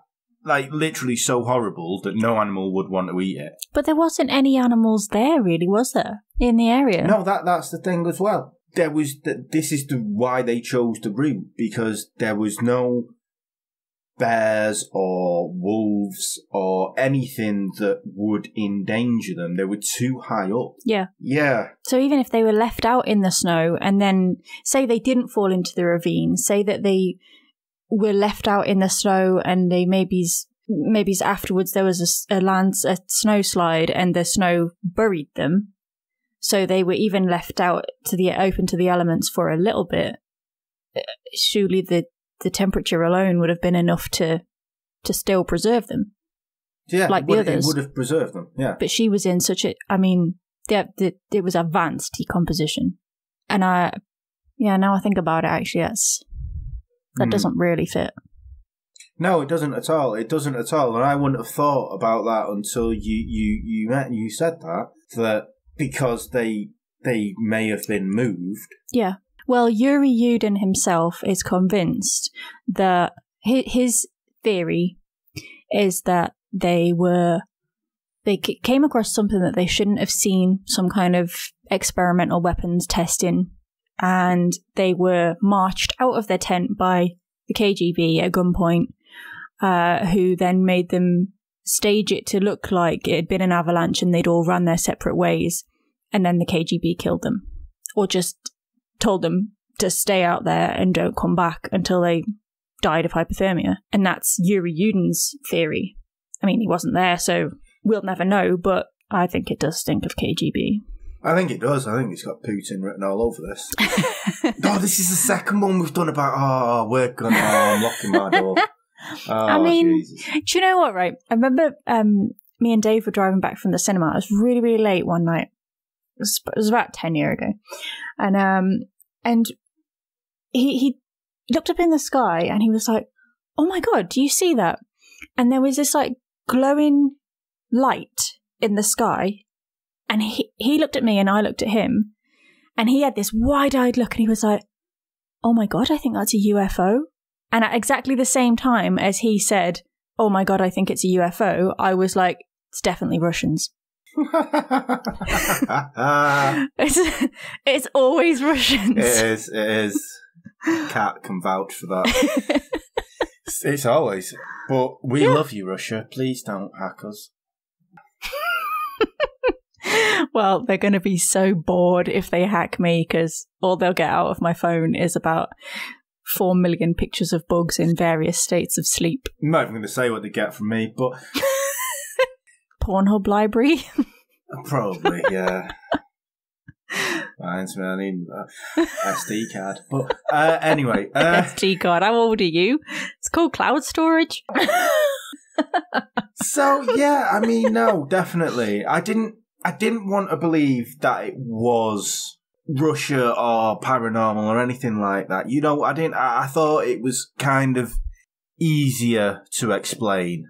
Like, literally so horrible that no animal would want to eat it. But there wasn't any animals there, really, was there? In the area? No, that that's the thing as well. There was... The, this is the, why they chose the route, because there was no bears or wolves or anything that would endanger them. They were too high up. Yeah. Yeah. So even if they were left out in the snow and then, say they didn't fall into the ravine, say that they... were left out in the snow and they maybe's maybe's afterwards there was a, a land a snow slide and the snow buried them, so they were even left out to the open to the elements for a little bit. Surely the the temperature alone would have been enough to to still preserve them. Yeah, like the others, it would have preserved them. Yeah, but she was in such a I mean the, the, it was advanced decomposition, and I yeah now I think about it, actually that's That doesn't really fit. No, it doesn't at all. It doesn't at all. And I wouldn't have thought about that until you you you met and you said that that because they they may have been moved. Yeah. Well, Yuri Yudin himself is convinced that his theory is that they were they came across something that they shouldn't have seen, some kind of experimental weapons testing. And they were marched out of their tent by the K G B at gunpoint, uh, who then made them stage it to look like it had been an avalanche and they'd all run their separate ways. And then the K G B killed them, or just told them to stay out there and don't come back until they died of hypothermia. And that's Yuri Yudin's theory. I mean, he wasn't there, so we'll never know, but I think it does stink of K G B. I think it does. I think it's got Putin written all over this. No, oh, this is the second one we've done about, oh, we're gonna, oh, I'm locking my door. Oh, I mean, Jesus. Do you know what, right? I remember um, me and Dave were driving back from the cinema. It was really, really late one night. It was, it was about ten years ago. And um, and he, he looked up in the sky and he was like, oh my God, do you see that? And there was this, like, glowing light in the sky. And he, he looked at me and I looked at him and he had this wide-eyed look and he was like, oh my God, I think that's a U F O. And at exactly the same time as he said, oh my God, I think it's a U F O, I was like, it's definitely Russians. it's, it's always Russians. It is, it is. Kat can vouch for that. it's, it's always. But we yeah. love you, Russia. Please don't hack us. Well, they're going to be so bored if they hack me, because all they'll get out of my phone is about four million pictures of bugs in various states of sleep. I'm not even going to say what they get from me, but... Pornhub library? Probably, yeah. Reminds me, I need an S D card. But uh, anyway... Uh... S D card, how old are you? It's called cloud storage. So, yeah, I mean, no, definitely. I didn't... I didn't want to believe that it was Russia or paranormal or anything like that. You know, I didn't. I, I thought it was kind of easier to explain,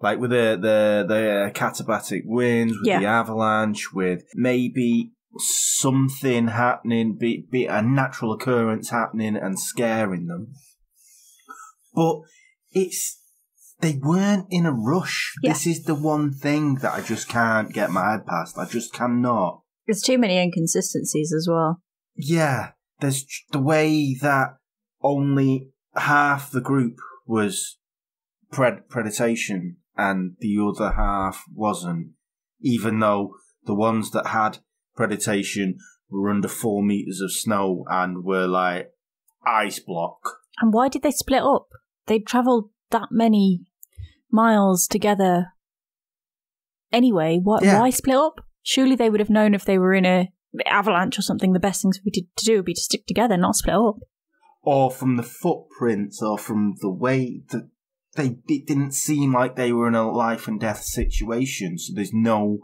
like with the the, the katabatic winds, with yeah. the avalanche, with maybe something happening, be, be a natural occurrence happening and scaring them. But it's, they weren't in a rush. Yeah. This is the one thing that I just can't get my head past. I just cannot. There's too many inconsistencies as well. Yeah. There's the way that only half the group was pred- predation and the other half wasn't, even though the ones that had predation were under four metres of snow and were like ice block. And why did they split up? They travelled that many miles together anyway. Why, yeah. why split up? Surely they would have known if they were in a avalanche or something, the best things we did to do would be to stick together, not split up. Or from the footprints or from the way that they, it didn't seem like they were in a life and death situation, so there's no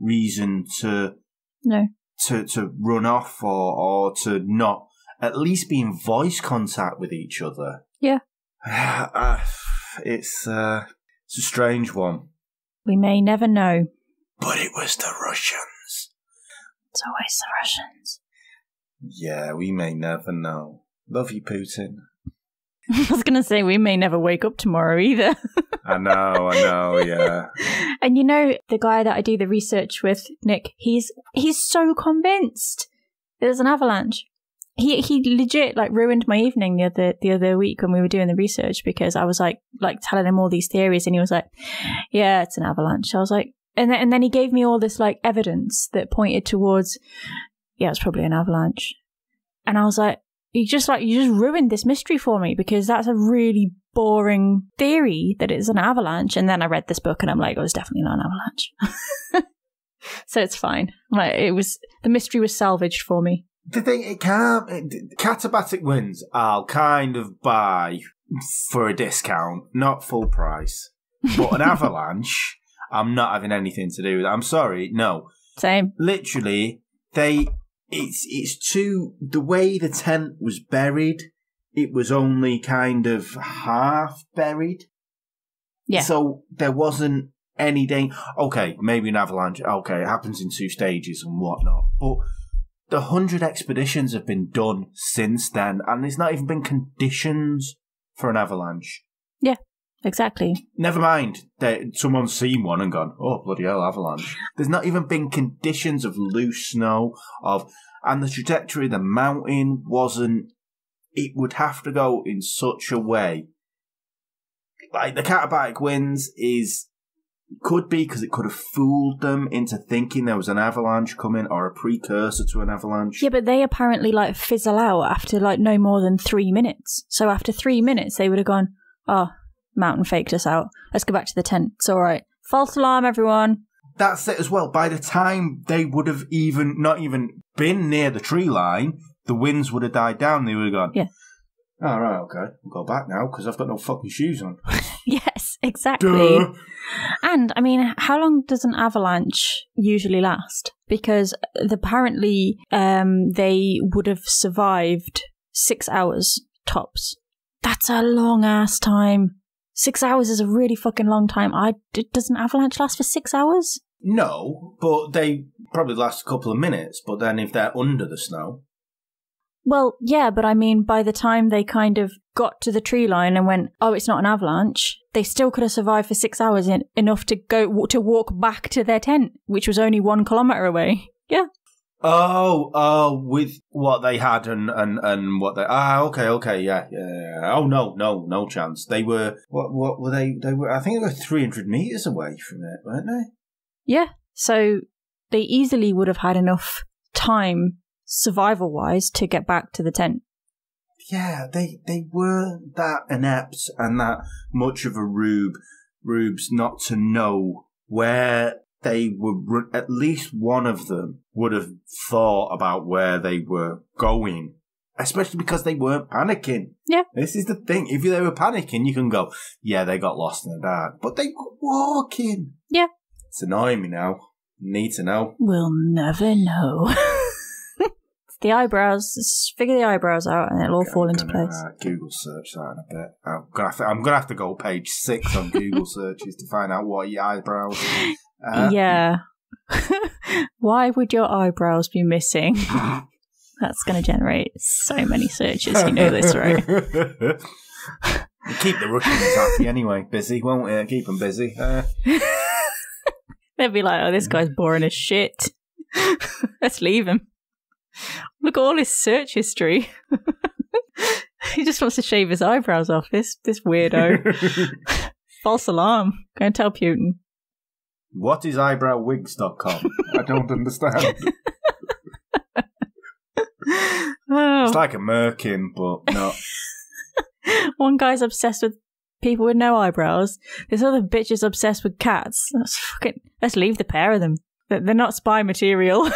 reason to no to, to run off or, or to not at least be in voice contact with each other. Yeah. It's, uh, it's a strange one. We may never know. But it was the Russians. It's always the Russians. Yeah, we may never know. Love you, Putin. I was going to say, we may never wake up tomorrow either. I know, I know, yeah. And you know, the guy that I do the research with, Nick, he's he's so convinced there's an avalanche. He he legit like ruined my evening the other the other week when we were doing the research, because I was like like telling him all these theories and he was like, yeah, it's an avalanche. I was like, and then, and then he gave me all this like evidence that pointed towards, yeah, it's probably an avalanche. And I was like, you just like you just ruined this mystery for me, because that's a really boring theory that it's an avalanche. And then I read this book and I'm like, oh, it's definitely not an avalanche. So it's fine. Like, it was, the mystery was salvaged for me. The thing, it can't... It, catabatic wins I'll kind of buy for a discount, not full price. But an avalanche, I'm not having anything to do with it. I'm sorry, no. Same. Literally, they... It's, it's too... The way the tent was buried, it was only kind of half buried. Yeah. So there wasn't any danger. Okay, maybe an avalanche. Okay, it happens in two stages and whatnot. But... The hundred expeditions have been done since then, and there's not even been conditions for an avalanche. Yeah, exactly. Never mind. They, someone's seen one and gone, oh, bloody hell, avalanche. There's not even been conditions of loose snow, of, and the trajectory of the mountain wasn't... It would have to go in such a way. Like, the catabatic winds is... Could be because it could have fooled them into thinking there was an avalanche coming or a precursor to an avalanche. Yeah, but they apparently like fizzle out after like no more than three minutes. So after three minutes, they would have gone, oh, mountain faked us out. Let's go back to the tent. It's all right. False alarm, everyone. That's it as well. By the time they would have even not even been near the tree line, the winds would have died down. They would have gone, yeah. All right, okay. I'll go back now because I've got no fucking shoes on. Yes, exactly. Duh. And, I mean, how long does an avalanche usually last? Because apparently um, they would have survived six hours tops. That's a long-ass time. Six hours is a really fucking long time. I, does an avalanche last for six hours? No, but they probably last a couple of minutes, but then if they're under the snow... Well, yeah, but I mean, by the time they kind of got to the tree line and went, oh, it's not an avalanche, they still could have survived for six hours in, enough to go to walk back to their tent, which was only one kilometre away. Yeah. Oh, oh, with what they had and, and, and what they... Ah, okay, okay, yeah, yeah. Oh, no, no, no chance. They were... What What were they? They were. I think they were three hundred metres away from it, weren't they? Yeah, so they easily would have had enough time... survival-wise, to get back to the tent. Yeah, they they were that inept and that much of a rube, rubes not to know where they were. At least one of them would have thought about where they were going, especially because they weren't panicking. Yeah. This is the thing. If they were panicking, you can go, yeah, they got lost in the dark, but they were walking. Yeah. It's annoying me now. Need to know. We'll never know. The eyebrows, just figure the eyebrows out and it'll all I'm fall gonna, into place. Uh, Google search that in a bit. I'm going to I'm gonna have to go page six on Google searches to find out what your eyebrows are. Uh, yeah, Why would your eyebrows be missing? That's going to generate so many searches, you know this, right? Keep the rookies happy anyway, busy, won't it? Keep them busy. Uh... They'd be like, oh, this guy's boring as shit. Let's leave him. Look at all his search history. He just wants to shave his eyebrows off, this, this weirdo. False alarm. Go and tell Putin. What is eyebrow wigs dot com? I don't understand. Oh. It's like a merkin, but not. One guy's obsessed with people with no eyebrows. This other bitch is obsessed with cats. That's fucking... Let's leave the pair of them. They're not spy material.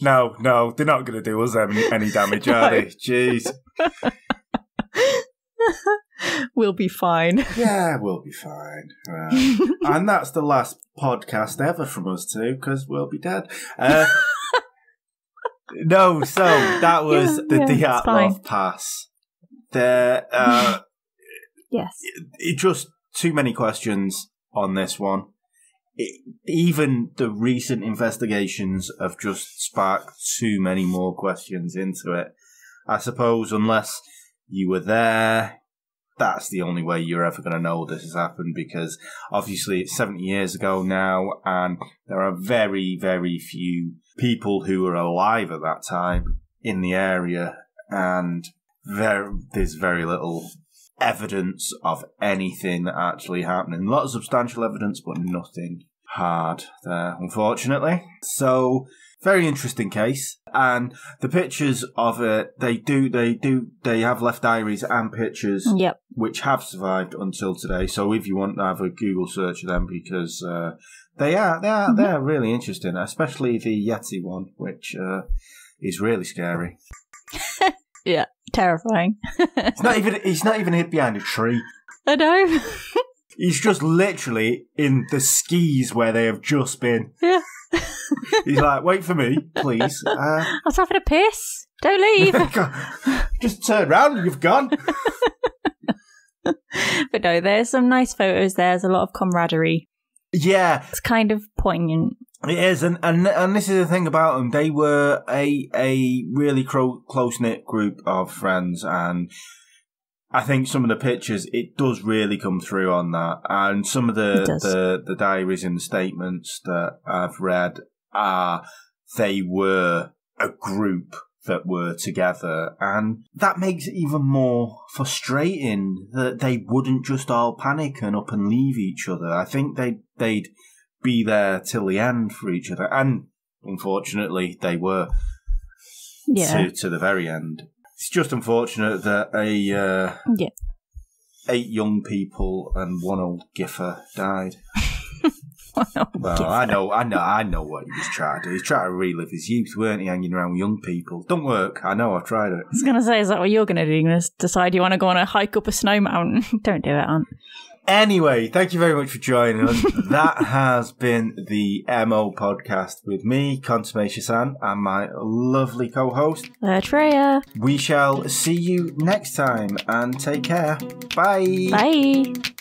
No, no, they're not going to do us any, any damage, no. Are they? Jeez. We'll be fine. Yeah, we'll be fine. Right. And that's the last podcast ever from us two, because we'll be dead. Uh, no, so that was yeah, the yeah, Dyatlov Pass. There, uh, yes. It, it just too many questions on this one. It, even the recent investigations have just sparked too many more questions into it. I suppose unless you were there, that's the only way you're ever going to know this has happened, because obviously it's seventy years ago now, and there are very, very few people who were alive at that time in the area, and there, there's very little evidence of anything actually happening. A lot of substantial evidence, but nothing hard there, unfortunately. So, very interesting case. And the pictures of it, they do, they do, they have left diaries and pictures, yep, which have survived until today. So if you want to have a Google search of them, because uh, they are, they are, mm-hmm. they're really interesting, especially the Yeti one, which uh, is really scary. Yeah, terrifying. It's not even, he's not even hid behind a tree. I know. He's just literally in the skis where they have just been. Yeah. He's like, wait for me, please. Uh, I was having a piss. Don't leave. Just turn round and you've gone. But no, there's some nice photos. There's a lot of camaraderie. Yeah. It's kind of poignant. It is, and, and and this is the thing about them. They were a a really close-knit group of friends, and I think some of the pictures, it does really come through on that. And some of the, the, the diaries and the statements that I've read are, they were a group that were together, and that makes it even more frustrating that they wouldn't just all panic and up and leave each other. I think they they'd be there till the end for each other, and unfortunately they were, yeah, to, to the very end. It's just unfortunate that a uh, yeah. eight young people and one old giffer died. Well, giffer. I know, I know, I know what he was trying to do. He was trying to relive his youth, weren't he? Hanging around with young people. Don't work. I know. I've tried it. I was going to say, is that what you're going to do? You're going to decide you want to go on a hike up a snow mountain? Don't do it, Aunt. Anyway, thank you very much for joining us. That has been the M O podcast with me, Consumatia-san, and my lovely co-host, Atreya. We shall see you next time, and take care. Bye. Bye.